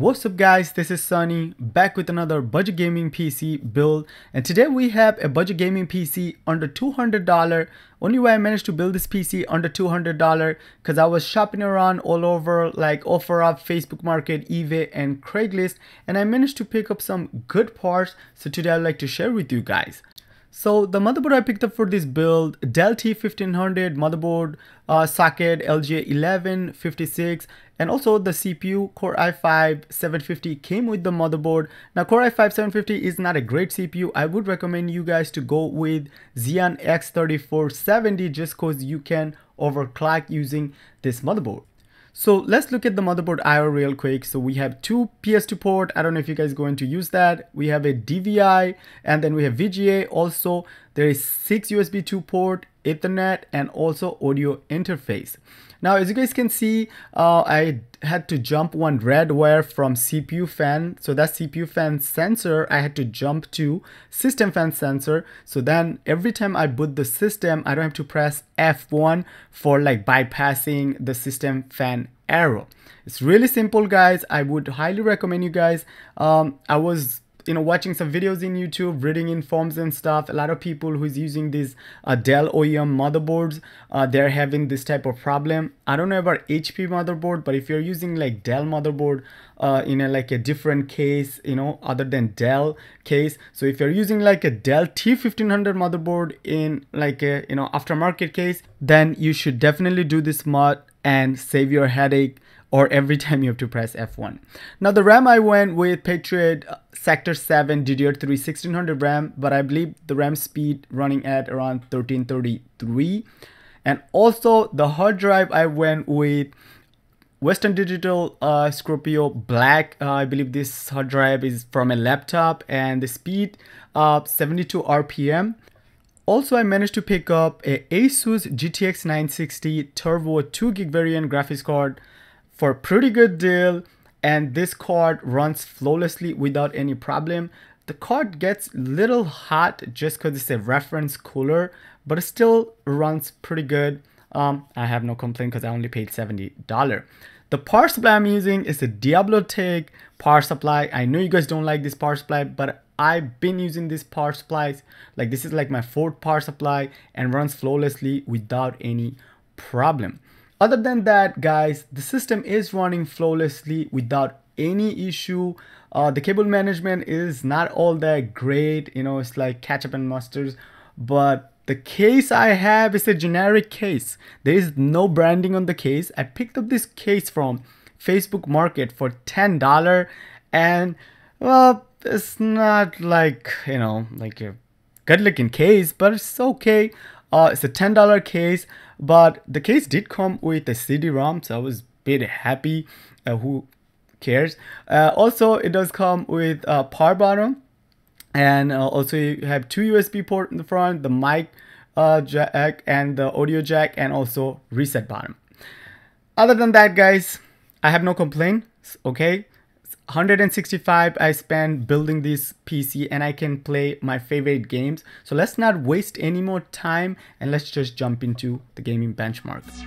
What's up guys, this is Sunny back with another budget gaming PC build, and today we have a budget gaming PC under $200. Only way I managed to build this PC under $200 because I was shopping around all over like OfferUp, Facebook Market, eBay and Craigslist, and I managed to pick up some good parts, so today I'd like to share with you guys. So the motherboard I picked up for this build, Dell T1500 motherboard, socket LGA 1156, and also the CPU Core i5-750 came with the motherboard. Now Core i5-750 is not a great CPU. I would recommend you guys to go with Xeon X3470 just cause you can overclock using this motherboard. So let's look at the motherboard IO real quick. So we have two PS2 port. I don't know if you guys are going to use that. We have a DVI and then we have VGA. Also, there is 6 USB 2 port, Ethernet, and also audio interface. Now, as you guys can see, I had to jump one red wire from CPU fan. So that's CPU fan sensor. I had to jump to system fan sensor. So then every time I boot the system, I don't have to press F1 for like bypassing the system fan arrow. It's really simple, guys. I would highly recommend you guys. I was watching some videos in YouTube, reading in forums and stuff. A lot of people who's using these Dell OEM motherboards, they're having this type of problem. I don't know about HP motherboard, but if you're using like Dell motherboard in like a different case, other than Dell case. So if you're using like a Dell T1500 motherboard in like a, aftermarket case, then you should definitely do this mod and save your headache or every time you have to press F1. Now the RAM, I went with Patriot Sector 7 DDR3 1600 RAM, but I believe the RAM speed running at around 1333. And also the hard drive, I went with Western Digital Scorpio Black. I believe this hard drive is from a laptop, and the speed of 72 RPM. Also, I managed to pick up a Asus GTX 960 Turbo 2GB variant graphics card for a pretty good deal, and this card runs flawlessly without any problem. The card gets a little hot just because it's a reference cooler, but it still runs pretty good. I have no complaint because I only paid $70. The power supply I'm using is a Diablotek power supply. I know you guys don't like this power supply, but I've been using these power supplies. Like this is like my 4th power supply and runs flawlessly without any problem. Other than that, guys, the system is running flawlessly without any issue. The cable management is not all that great, it's like ketchup and mustard, but the case I have is a generic case. There is no branding on the case. I picked up this case from Facebook Market for $10, and well, it's not like, like a good looking case, but it's okay. It's a $10 case, but the case did come with a CD-ROM, so I was a bit happy. Who cares? Also, it does come with a power button, and also you have 2 USB port in the front, the mic jack and the audio jack, and also reset button. Other than that, guys, I have no complaints. Okay, $165 I spent building this PC, and I can play my favorite games. So let's not waste any more time, and let's just jump into the gaming benchmarks.